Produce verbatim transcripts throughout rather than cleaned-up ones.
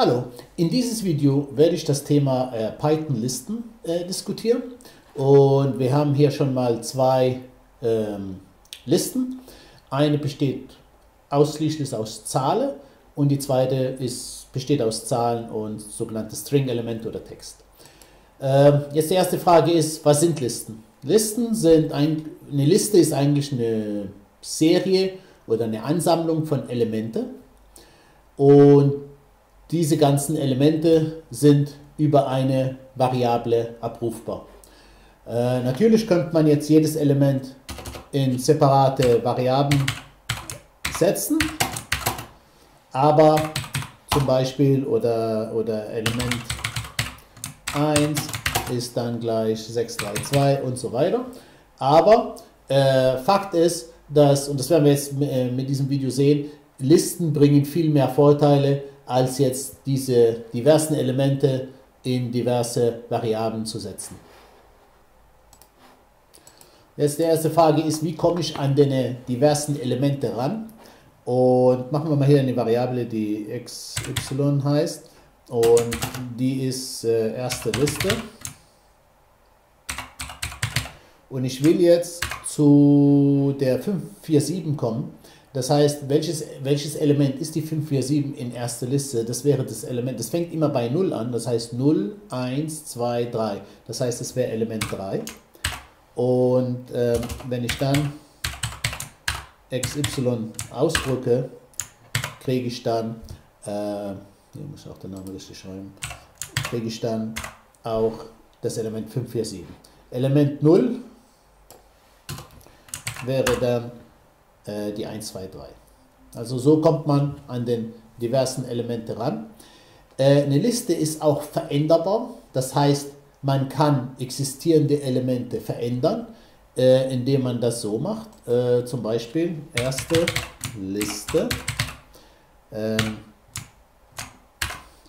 Hallo, in dieses Video werde ich das Thema äh, Python-Listen äh, diskutieren, und wir haben hier schon mal zwei ähm, Listen. Eine besteht ausschließlich aus Zahlen und die zweite ist, besteht aus Zahlen und sogenannte String-Elemente oder Text. Ähm, jetzt die erste Frage ist, was sind Listen? Listen sind ein, eine Liste ist eigentlich eine Serie oder eine Ansammlung von Elementen, und diese ganzen Elemente sind über eine Variable abrufbar. Äh, natürlich könnte man jetzt jedes Element in separate Variablen setzen, aber zum Beispiel oder, oder Element eins ist dann gleich sechs drei zwei und so weiter. Aber äh, Fakt ist, dass, und das werden wir jetzt mit diesem Video sehen, Listen bringen viel mehr Vorteile, als jetzt diese diversen Elemente in diverse Variablen zu setzen. Jetzt die erste Frage ist, wie komme ich an den diversen Elemente ran? Und machen wir mal hier eine Variable, die xy heißt, und die ist äh, erste Liste. Und ich will jetzt zu der fünf vier sieben kommen. Das heißt, welches, welches Element ist die fünf vier sieben in erster Liste? Das wäre das Element, das fängt immer bei null an, das heißt null, eins, zwei, drei. Das heißt, es wäre Element drei. Und äh, wenn ich dann xy ausdrücke, kriege ich dann, äh, hier muss ich auch den Namen richtig schreiben, kriege ich dann auch das Element fünf vier sieben. Element null wäre dann die eins, zwei, drei. Also so kommt man an den diversen Elemente ran. Eine Liste ist auch veränderbar, das heißt, man kann existierende Elemente verändern, indem man das so macht. Zum Beispiel erste Liste,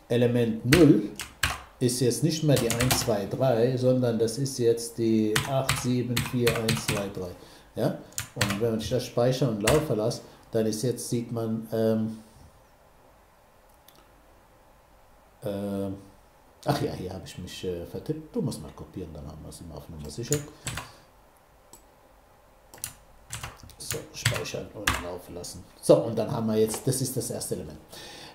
Element null ist jetzt nicht mehr die eins, zwei, drei, sondern das ist jetzt die acht, sieben, vier, eins, zwei, drei. Ja? Und wenn ich das speichere und laufen lasse, dann ist jetzt, sieht man, ähm, äh, ach ja, hier habe ich mich äh, vertippt. Du musst mal kopieren, dann haben wir es immer auf Nummer sicher. So, speichern und laufen lassen. So, und dann haben wir jetzt, das ist das erste Element.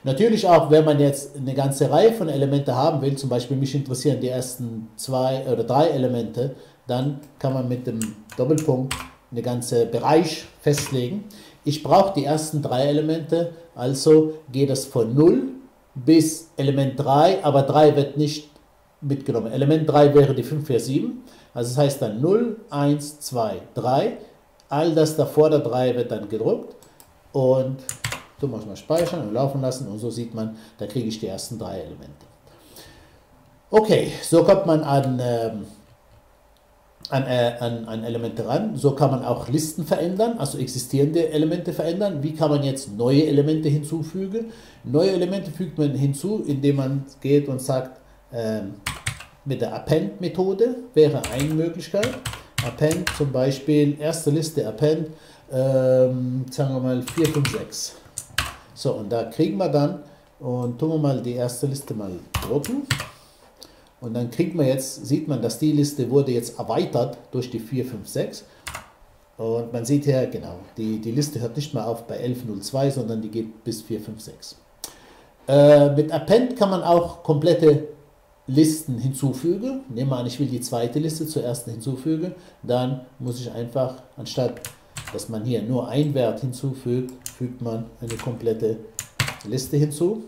Natürlich auch, wenn man jetzt eine ganze Reihe von Elementen haben will, zum Beispiel mich interessieren die ersten zwei oder drei Elemente, dann kann man mit dem Doppelpunkt eine ganze Bereich festlegen. Ich brauche die ersten drei Elemente, also geht das von null bis Element drei, aber drei wird nicht mitgenommen. Element drei wäre die fünf vier sieben, also das heißt dann null, eins, zwei, drei. All das davor der drei wird dann gedruckt, und so muss man speichern und laufen lassen, und so sieht man, da kriege ich die ersten drei Elemente. Okay, so kommt man an ähm, An, äh, an, an Elemente ran. So kann man auch Listen verändern, also existierende Elemente verändern. Wie kann man jetzt neue Elemente hinzufügen? Neue Elemente fügt man hinzu, indem man geht und sagt, äh, mit der Append-Methode wäre eine Möglichkeit. Append zum Beispiel, erste Liste Append, äh, sagen wir mal vier, fünf, sechs. So, und da kriegen wir dann, und tun wir mal die erste Liste mal drucken. Und dann kriegt man jetzt, sieht man, dass die Liste wurde jetzt erweitert durch die vier, fünf, sechs. Und man sieht hier, genau, die, die Liste hört nicht mehr auf bei elf null zwei, sondern die geht bis vier, fünf, sechs. Äh, mit Append kann man auch komplette Listen hinzufügen. Nehmen wir an, ich will die zweite Liste zur ersten hinzufügen. Dann muss ich einfach, anstatt dass man hier nur einen Wert hinzufügt, fügt man eine komplette Liste hinzu.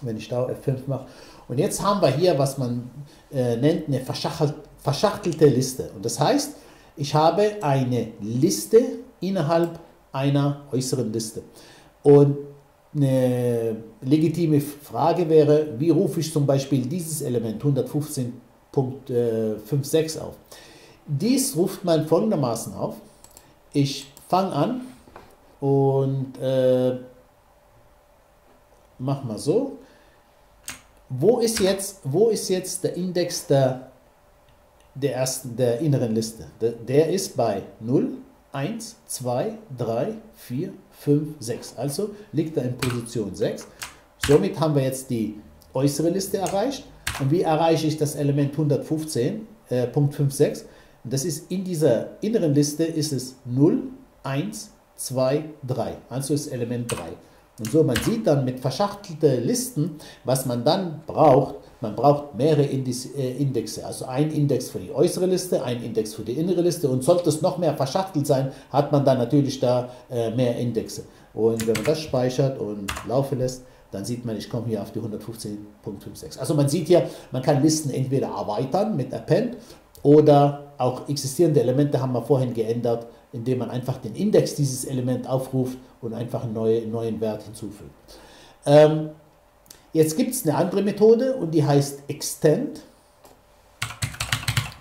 Wenn ich da F fünf mache. Und jetzt haben wir hier, was man äh, nennt, eine verschachelt, verschachtelte Liste. Und das heißt, ich habe eine Liste innerhalb einer äußeren Liste. Und eine legitime Frage wäre, wie rufe ich zum Beispiel dieses Element hundertfünfzehn Punkt fünf sechs auf? Dies ruft man folgendermaßen auf. Ich fange an und äh, mach mal so. Wo ist jetzt, wo ist jetzt der Index der, der, ersten, der inneren Liste? Der, der ist bei null, eins, zwei, drei, vier, fünf, sechs. Also liegt er in Position sechs. Somit haben wir jetzt die äußere Liste erreicht. Und wie erreiche ich das Element hundertfünfzehn, äh, Punkt fünf sechs? Und das ist in dieser inneren Liste ist es null, eins, zwei, drei. Also ist Element drei. Und so, man sieht dann mit verschachtelten Listen, was man dann braucht. Man braucht mehrere Indexe, also ein Index für die äußere Liste, ein Index für die innere Liste, und sollte es noch mehr verschachtelt sein, hat man dann natürlich da mehr Indexe. Und wenn man das speichert und laufen lässt, dann sieht man, ich komme hier auf die hundertfünfzehn Punkt fünf sechs. Also man sieht hier, man kann Listen entweder erweitern mit Append oder auch existierende Elemente haben wir vorhin geändert, indem man einfach den Index dieses Element aufruft und einfach einen neuen, neuen Wert hinzufügt. Ähm, Jetzt gibt es eine andere Methode und die heißt Extend.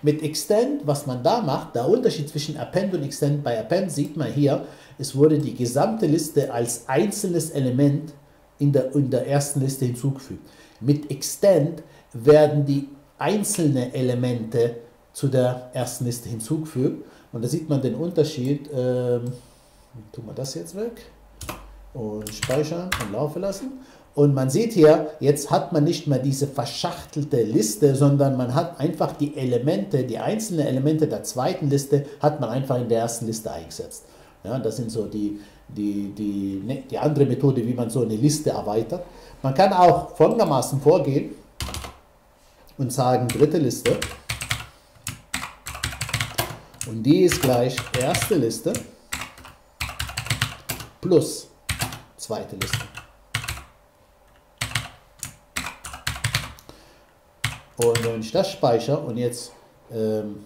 Mit Extend, was man da macht, der Unterschied zwischen Append und Extend, bei Append sieht man hier, es wurde die gesamte Liste als einzelnes Element in der, in der ersten Liste hinzugefügt. Mit Extend werden die einzelnen Elemente zu der ersten Liste hinzugefügt. Und da sieht man den Unterschied. Ähm, tun wir das jetzt weg und speichern und laufen lassen. Und man sieht hier, jetzt hat man nicht mehr diese verschachtelte Liste, sondern man hat einfach die Elemente, die einzelnen Elemente der zweiten Liste, hat man einfach in der ersten Liste eingesetzt. Ja, das sind so die, die, die, die andere Methode, wie man so eine Liste erweitert. Man kann auch folgendermaßen vorgehen und sagen, dritte Liste. Und die ist gleich erste Liste plus zweite Liste. Und wenn ich das speichere und jetzt ähm,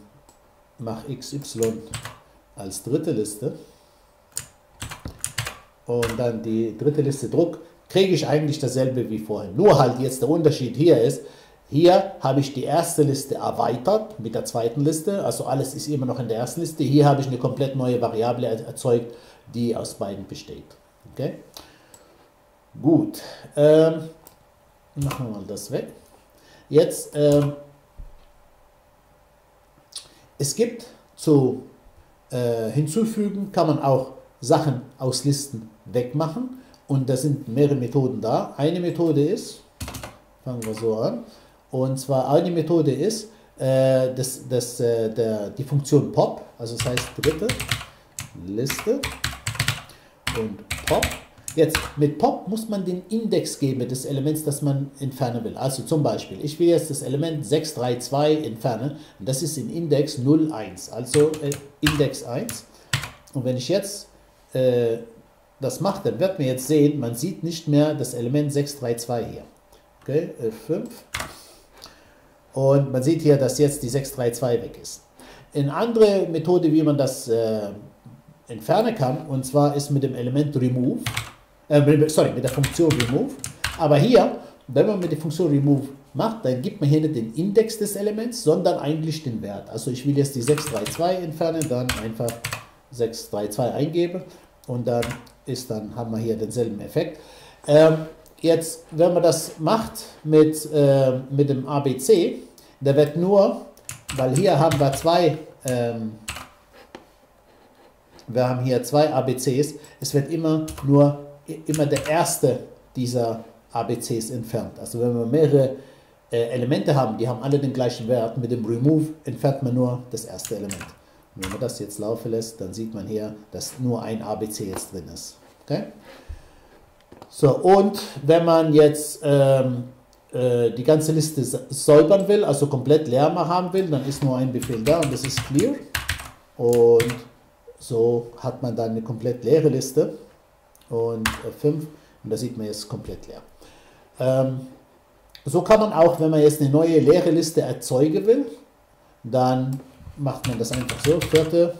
mache X Y als dritte Liste und dann die dritte Liste druck, kriege ich eigentlich dasselbe wie vorhin. Nur halt jetzt der Unterschied hier ist, hier habe ich die erste Liste erweitert mit der zweiten Liste, also alles ist immer noch in der ersten Liste. Hier habe ich eine komplett neue Variable erzeugt, die aus beiden besteht. Okay? Gut, ähm, machen wir mal das weg. Jetzt, ähm, es gibt zu äh, hinzufügen, kann man auch Sachen aus Listen wegmachen, und da sind mehrere Methoden da. Eine Methode ist, fangen wir so an, und zwar eine Methode ist äh, das, das, äh, der, die Funktion pop, also das heißt dritte Liste und pop. Jetzt, mit pop muss man den Index geben des Elements, das man entfernen will. Also zum Beispiel, ich will jetzt das Element sechs drei zwei entfernen. Und das ist im Index null eins, also äh, Index eins. Und wenn ich jetzt äh, das mache, dann wird man jetzt sehen, man sieht nicht mehr das Element sechs drei zwei hier. Okay, F fünf. Und man sieht hier, dass jetzt die sechs drei zwei weg ist. Eine andere Methode, wie man das äh, entfernen kann, und zwar ist mit dem Element remove. Sorry, mit der Funktion remove. Aber hier, wenn man mit der Funktion remove macht, dann gibt man hier nicht den Index des Elements, sondern eigentlich den Wert. Also ich will jetzt die sechs drei zwei entfernen, dann einfach sechs drei zwei eingeben, und dann ist, dann haben wir hier denselben Effekt. Ähm, jetzt, wenn man das macht mit, äh, mit dem A B C, da wird nur, weil hier haben wir zwei ähm, wir haben hier zwei A B Cs, es wird immer nur immer der erste dieser A B Cs entfernt. Also wenn wir mehrere äh, Elemente haben, die haben alle den gleichen Wert, mit dem Remove entfernt man nur das erste Element. Und wenn man das jetzt laufen lässt, dann sieht man hier, dass nur ein A B C jetzt drin ist. Okay? So, und wenn man jetzt ähm, äh, die ganze Liste säubern will, also komplett leer haben will, dann ist nur ein Befehl da, und das ist clear. Und so hat man dann eine komplett leere Liste. Und F fünf, und da sieht man jetzt komplett leer. Ähm, so kann man auch, wenn man jetzt eine neue leere Liste erzeugen will, dann macht man das einfach so, vierte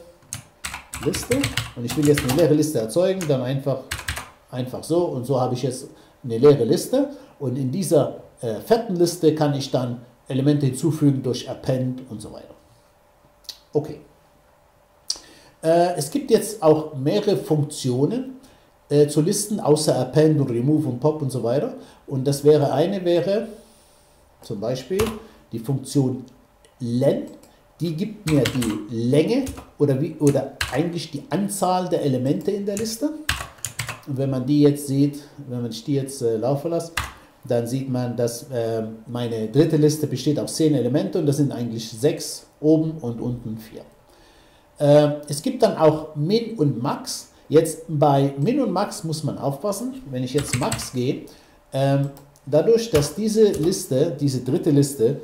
Liste, und ich will jetzt eine leere Liste erzeugen, dann einfach, einfach so, und so habe ich jetzt eine leere Liste, und in dieser äh, vierten Liste kann ich dann Elemente hinzufügen durch Append und so weiter. Okay. Äh, es gibt jetzt auch mehrere Funktionen Äh, zu Listen, außer Append und Remove und Pop und so weiter. Und das wäre eine, wäre zum Beispiel die Funktion Len, die gibt mir die Länge oder, wie, oder eigentlich die Anzahl der Elemente in der Liste. Und wenn man die jetzt sieht, wenn man die jetzt äh, laufen lässt, dann sieht man, dass äh, meine dritte Liste besteht aus zehn Elemente und das sind eigentlich sechs oben und unten vier. Äh, es gibt dann auch Min und Max. Jetzt bei Min und Max muss man aufpassen, wenn ich jetzt Max gehe, äh, dadurch, dass diese Liste, diese dritte Liste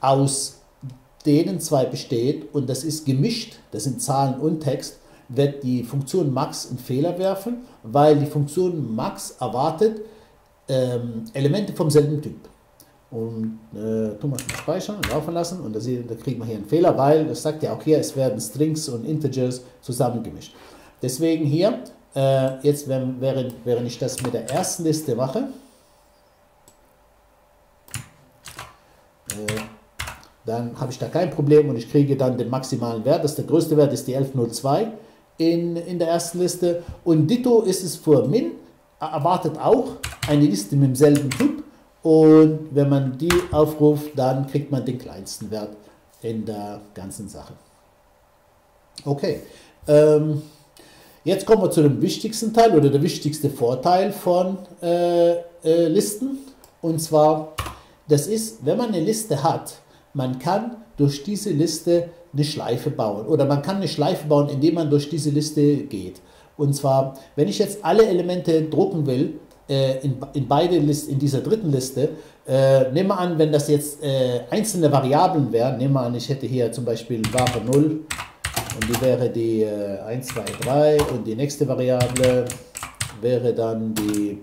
aus denen zwei besteht und das ist gemischt, das sind Zahlen und Text, wird die Funktion Max einen Fehler werfen, weil die Funktion Max erwartet ähm, Elemente vom selben Typ. Und äh, tun wir schon speichern und laufen lassen und da kriegen wir hier einen Fehler, weil das sagt ja auch hier, es werden Strings und Integers zusammengemischt. Deswegen hier, äh, jetzt wenn, während, während ich das mit der ersten Liste mache, äh, dann habe ich da kein Problem und ich kriege dann den maximalen Wert. Das ist der größte Wert, ist die elf null zwei in, in der ersten Liste. Und ditto ist es für Min, erwartet auch eine Liste mit demselben Typ. Und wenn man die aufruft, dann kriegt man den kleinsten Wert in der ganzen Sache. Okay, ähm, jetzt kommen wir zu dem wichtigsten Teil oder der wichtigste Vorteil von äh, äh, Listen. Und zwar, das ist, wenn man eine Liste hat, man kann durch diese Liste eine Schleife bauen oder man kann eine Schleife bauen, indem man durch diese Liste geht. Und zwar, wenn ich jetzt alle Elemente drucken will, äh, in, in, beide Listen, in dieser dritten Liste, äh, nehmen wir an, wenn das jetzt äh, einzelne Variablen wären, nehmen wir an, ich hätte hier zum Beispiel Ware null und die wäre die äh, eins, zwei, drei und die nächste Variable wäre dann die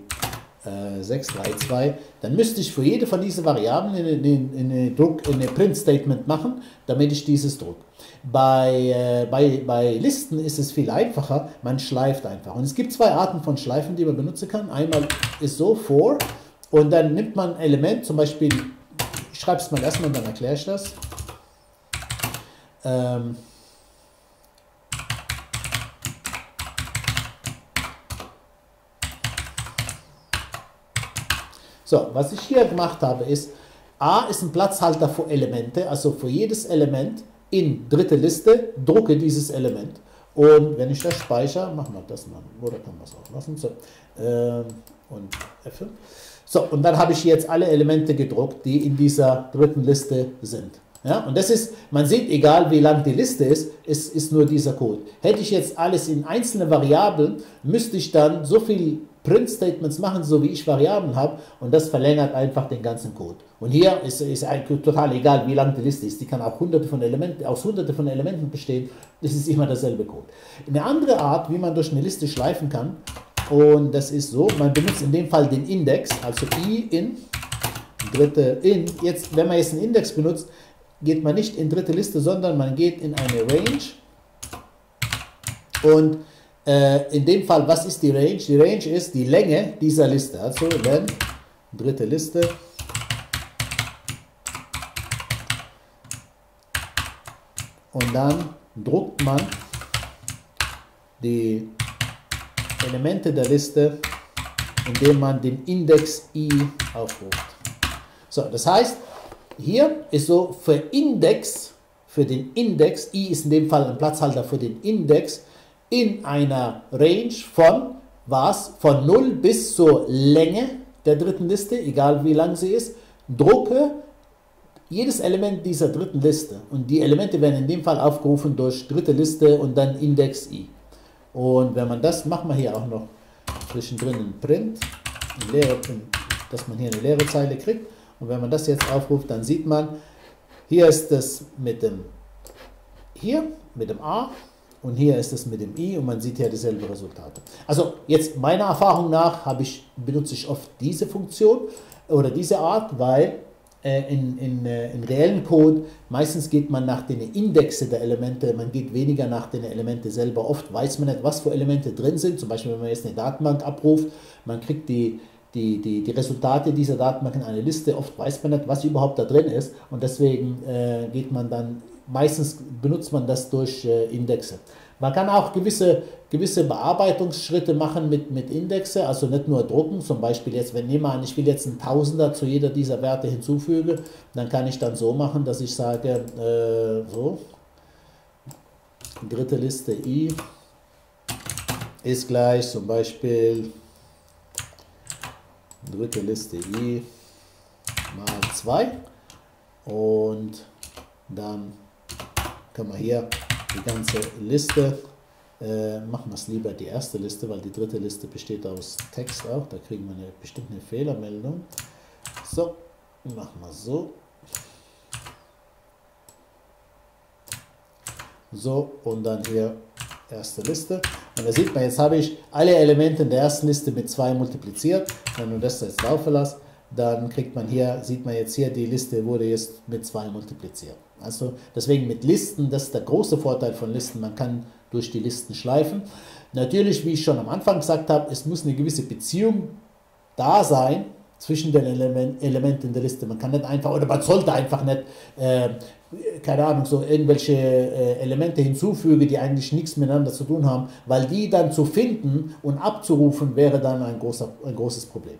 sechs, drei, zwei, dann müsste ich für jede von diesen Variablen eine, eine, eine Print-Statement machen, damit ich dieses druck. Bei, äh, bei, bei Listen ist es viel einfacher, man schleift einfach. Und es gibt zwei Arten von Schleifen, die man benutzen kann. Einmal ist so for und dann nimmt man ein Element, zum Beispiel, ich schreibe es mal erstmal und dann erkläre ich das. Ähm, So, was ich hier gemacht habe ist, A ist ein Platzhalter für Elemente, also für jedes Element in dritte Liste drucke dieses Element. Und wenn ich das speichere, machen wir das mal, oder kann man es auch lassen, so, ähm, und F fünf. So, und dann habe ich jetzt alle Elemente gedruckt, die in dieser dritten Liste sind. Ja, und das ist, man sieht, egal wie lang die Liste ist, es ist nur dieser Code. Hätte ich jetzt alles in einzelne Variablen, müsste ich dann so viel Print-Statements machen, so wie ich Variablen habe, und das verlängert einfach den ganzen Code. Und hier ist es total egal, wie lang die Liste ist. Die kann auch hunderte von Elementen, aus hunderte von Elementen bestehen. Das ist immer derselbe Code. Eine andere Art, wie man durch eine Liste schleifen kann, und das ist so, man benutzt in dem Fall den Index, also i in, dritte in. Jetzt, wenn man jetzt einen Index benutzt, geht man nicht in dritte Liste, sondern man geht in eine Range und äh, in dem Fall, was ist die Range? Die Range ist die Länge dieser Liste, also wenn dritte Liste und dann druckt man die Elemente der Liste, indem man den Index i aufruft. So, das heißt, hier ist so für Index, für den Index, i ist in dem Fall ein Platzhalter für den Index, in einer Range von, was, von null bis zur Länge der dritten Liste, egal wie lang sie ist, drucke jedes Element dieser dritten Liste. Und die Elemente werden in dem Fall aufgerufen durch dritte Liste und dann Index i. Und wenn man das, machen wir hier auch noch zwischendrin einen Print, einen leere, dass man hier eine leere Zeile kriegt. Und wenn man das jetzt aufruft, dann sieht man, hier ist das mit dem hier, mit dem A und hier ist das mit dem I und man sieht hier dieselben Resultate. Also jetzt meiner Erfahrung nach habe ich, benutze ich oft diese Funktion oder diese Art, weil äh, in, in, äh, in reellen Code meistens geht man nach den Indexe der Elemente, man geht weniger nach den Elementen selber. Oft weiß man nicht, was für Elemente drin sind, zum Beispiel wenn man jetzt eine Datenbank abruft, man kriegt die Die, die, die Resultate dieser Datenbank in eine Liste, oft weiß man nicht, was überhaupt da drin ist und deswegen äh, geht man dann, meistens benutzt man das durch äh, Indexe. Man kann auch gewisse, gewisse Bearbeitungsschritte machen mit, mit Indexe, also nicht nur drucken, zum Beispiel jetzt, wenn nehmen wir an, ich will jetzt einen Tausender zu jeder dieser Werte hinzufügen, dann kann ich dann so machen, dass ich sage, äh, so, dritte Liste i ist gleich zum Beispiel dritte Liste i mal zwei, und dann kann man hier die ganze Liste äh, machen. Wir es lieber die erste Liste, weil die dritte Liste besteht aus Text auch, da kriegen wir eine bestimmte Fehlermeldung. So, machen wir so. So, und dann hier erste Liste. Und da sieht man, jetzt habe ich alle Elemente in der ersten Liste mit zwei multipliziert. Wenn man das jetzt laufen lässt, dann kriegt man hier, sieht man jetzt hier, die Liste wurde jetzt mit zwei multipliziert. Also deswegen mit Listen, das ist der große Vorteil von Listen, man kann durch die Listen schleifen. Natürlich, wie ich schon am Anfang gesagt habe, es muss eine gewisse Beziehung da sein zwischen den Element, Elementen der Liste. Man kann nicht einfach, oder man sollte einfach nicht, äh, keine Ahnung, so irgendwelche äh, Elemente hinzufügen, die eigentlich nichts miteinander zu tun haben, weil die dann zu finden und abzurufen, wäre dann ein, großer, ein großes Problem.